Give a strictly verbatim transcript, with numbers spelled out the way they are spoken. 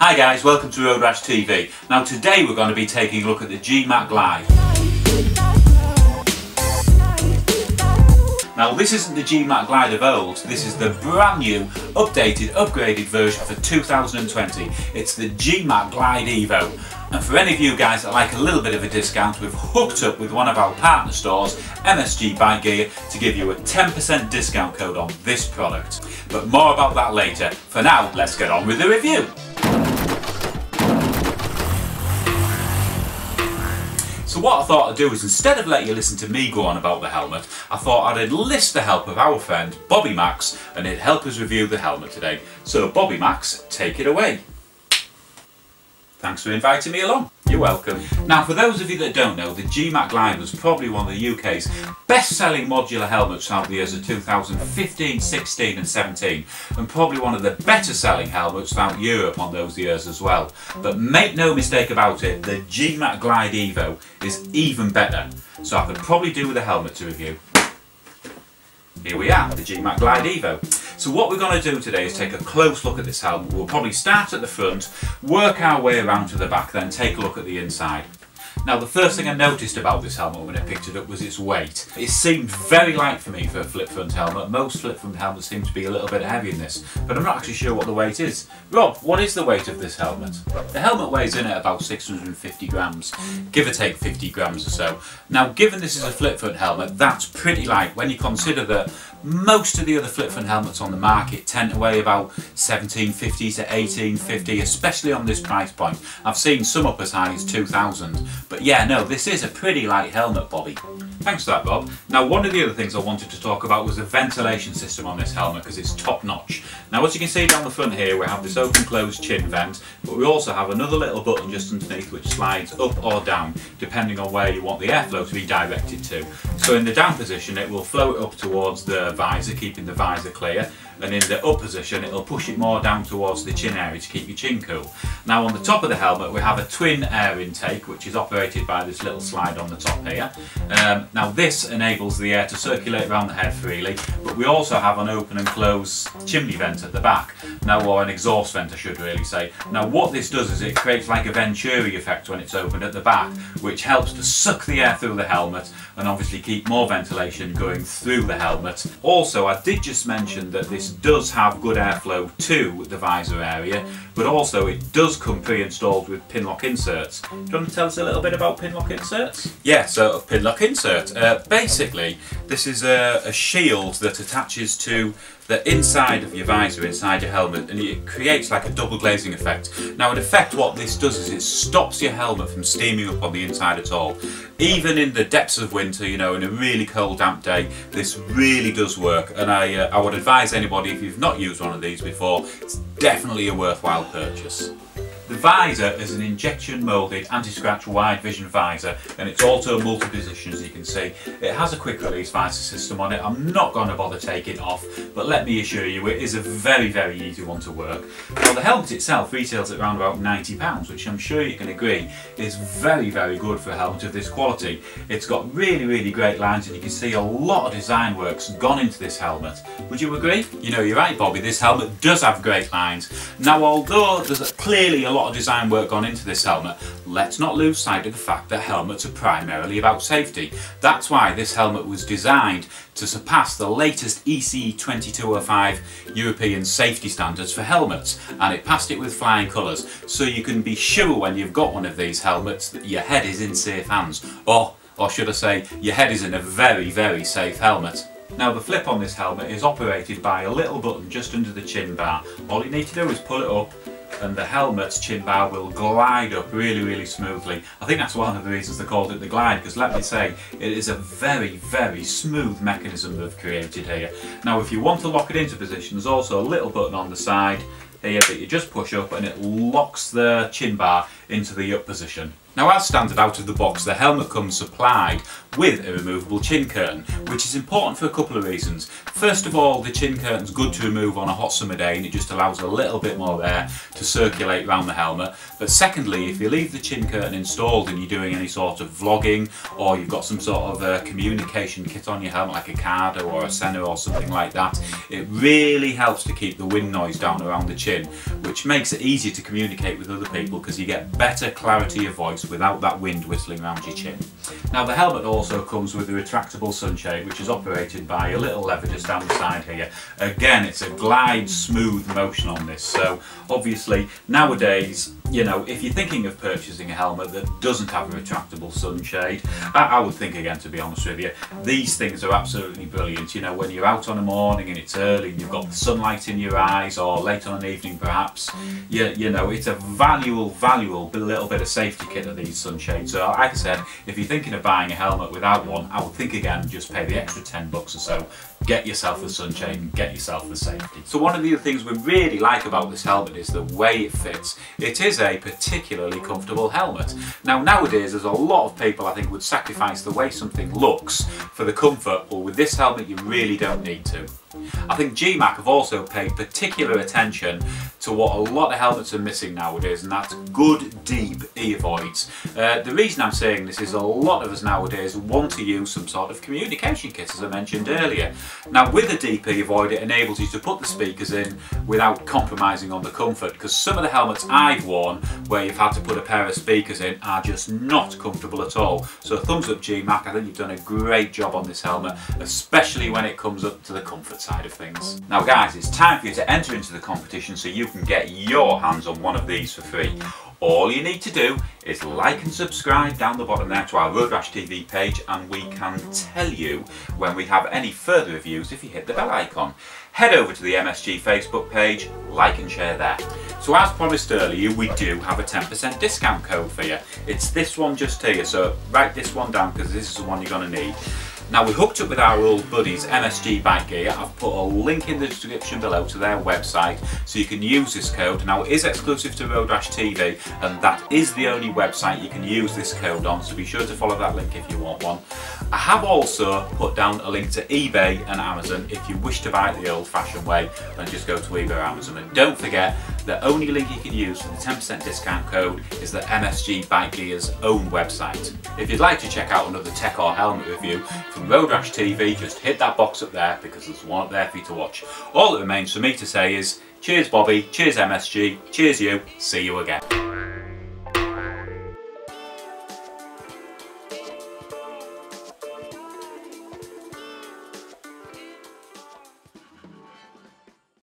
Hi guys, welcome to Road Rash T V. Now today we're going to be taking a look at the G-Mac Glide. Now this isn't the G-Mac Glide of old, this is the brand new, updated, upgraded version for two thousand twenty. It's the G-Mac Glide Evo. And for any of you guys that like a little bit of a discount, we've hooked up with one of our partner stores, M S G Bike Gear, to give you a ten percent discount code on this product. But more about that later. For now, let's get on with the review. So what I thought I'd do is, instead of letting you listen to me go on about the helmet, I thought I'd enlist the help of our friend Bobby Max, and he'd help us review the helmet today. So Bobby Max, take it away. Thanks for inviting me along. You're welcome. Now for those of you that don't know, the G-Mac Glide was probably one of the U K's best selling modular helmets throughout the years of two thousand fifteen, sixteen and seventeen, and probably one of the better selling helmets throughout Europe on those years as well. But make no mistake about it, the G-Mac Glide Evo is even better. So I could probably do with a helmet to review. Here we are, the G-Mac Glide Evo. So what we're going to do today is take a close look at this helmet. We'll probably start at the front, work our way around to the back, then take a look at the inside. Now the first thing I noticed about this helmet when I picked it up was its weight. It seemed very light for me for a flip front helmet. Most flip front helmets seem to be a little bit heavy in this, but I'm not actually sure what the weight is. Rob, what is the weight of this helmet? The helmet weighs in at about six hundred fifty grams, give or take fifty grams or so. Now given this is a flip front helmet, that's pretty light when you consider that most of the other flip front helmets on the market tend to weigh about seventeen fifty to eighteen fifty, especially on this price point. I've seen some up as high as two thousand. But yeah, no, this is a pretty light helmet, Bobby. Thanks for that, Bob. Now, one of the other things I wanted to talk about was the ventilation system on this helmet, because it's top-notch. Now, as you can see down the front here, we have this open-closed chin vent, but we also have another little button just underneath which slides up or down, depending on where you want the airflow to be directed to. So in the down position, it will flow it up towards the visor, keeping the visor clear. And in the up position, it'll push it more down towards the chin area to keep your chin cool. Now on the top of the helmet, we have a twin air intake, which is operated by this little slide on the top here. Um, now this enables the air to circulate around the head freely, but we also have an open and closed chimney vent at the back, now, or an exhaust vent I should really say. Now what this does is it creates like a venturi effect when it's opened at the back, which helps to suck the air through the helmet and obviously keep more ventilation going through the helmet. Also, I did just mention that this does have good airflow to the visor area, but also it does come pre-installed with Pinlock inserts. Do you want to tell us a little bit about Pinlock inserts? Yeah, so Pinlock insert. Uh, basically, this is a, a shield that attaches to the inside of your visor, inside your helmet, and it creates like a double glazing effect. Now in effect what this does is it stops your helmet from steaming up on the inside at all. Even in the depths of winter, you know, in a really cold damp day, this really does work, and I, uh, I would advise anybody, if you've not used one of these before, it's definitely a worthwhile purchase. The visor is an injection moulded anti-scratch wide vision visor, and it's also multi-position, as you can see. It has a quick release visor system on it. I'm not going to bother taking off, but let me assure you it is a very very easy one to work. Now the helmet itself retails at around about ninety pounds, which I'm sure you can agree is very very good for a helmet of this quality. It's got really really great lines, and you can see a lot of design work's gone into this helmet. Would you agree? You know, you're right, Bobby, this helmet does have great lines. Now although there's clearly a lot lot of design work gone into this helmet, let's not lose sight of the fact that helmets are primarily about safety. That's why this helmet was designed to surpass the latest E C twenty-two oh five European safety standards for helmets, and it passed it with flying colours, so you can be sure when you've got one of these helmets that your head is in safe hands, or, or should I say, your head is in a very very safe helmet. Now the flip on this helmet is operated by a little button just under the chin bar. All you need to do is pull it up, and the helmet's chin bar will glide up really really smoothly. I think that's one of the reasons they called it the Glide, because let me say, it is a very very smooth mechanism they've created here. Now if you want to lock it into position, there's also a little button on the side here that you just push up and it locks the chin bar into the up position. Now, as standard out of the box, the helmet comes supplied with a removable chin curtain, which is important for a couple of reasons. First of all, the chin curtain's good to remove on a hot summer day and it just allows a little bit more air to circulate around the helmet. But secondly, if you leave the chin curtain installed and you're doing any sort of vlogging, or you've got some sort of a communication kit on your helmet like a Cardo or a Sena or something like that, it really helps to keep the wind noise down around the chin, which makes it easier to communicate with other people because you get better clarity of voice without that wind whistling around your chin. Now, the helmet also comes with a retractable sunshade, which is operated by a little lever just down the side here. Again, it's a glide smooth motion on this, so obviously nowadays, you know, if you're thinking of purchasing a helmet that doesn't have a retractable sunshade, I, I would think again, to be honest with you, these things are absolutely brilliant. You know, when you're out on a morning and it's early and you've got the sunlight in your eyes, or late on an evening perhaps, you, you know, it's a valuable, valuable little bit of safety kit of these sunshades. So like I said, if you're thinking of buying a helmet without one, I would think again, just pay the extra ten bucks or so, get yourself a sunshade and get yourself the safety. So one of the other things we really like about this helmet is the way it fits. It is a particularly comfortable helmet. Now, nowadays, there's a lot of people I think would sacrifice the way something looks for the comfort, or with this helmet you really don't need to. I think G-Mac have also paid particular attention to what a lot of helmets are missing nowadays, and that's good deep ear voids. Uh, the reason I'm saying this is a lot of us nowadays want to use some sort of communication kit, as I mentioned earlier. Now, with a deep ear void, it enables you to put the speakers in without compromising on the comfort, because some of the helmets I've worn where you've had to put a pair of speakers in are just not comfortable at all. So thumbs up, G-Mac, I think you've done a great job on this helmet, especially when it comes up to the comfort side of things. Now guys, it's time for you to enter into the competition so you can get your hands on one of these for free. All you need to do is like and subscribe down the bottom there to our Road Rash T V page, and we can tell you when we have any further reviews if you hit the bell icon. Head over to the M S G Facebook page, like and share there. So as promised earlier, we do have a ten percent discount code for you. It's this one just here, so write this one down because this is the one you're going to need. Now, we hooked up with our old buddies M S G Bike Gear. I've put a link in the description below to their website so you can use this code. Now, it is exclusive to Road Rash T V, and that is the only website you can use this code on, so be sure to follow that link if you want one. I have also put down a link to eBay and Amazon if you wish to buy it the old-fashioned way, and just go to eBay or Amazon. And don't forget, the only link you can use for the ten percent discount code is the M S G Bike Gear's own website. If you'd like to check out another tech or helmet review from Road Rash T V, just hit that box up there because there's one up there for you to watch. All that remains for me to say is, cheers Bobby, cheers M S G, cheers you, see you again.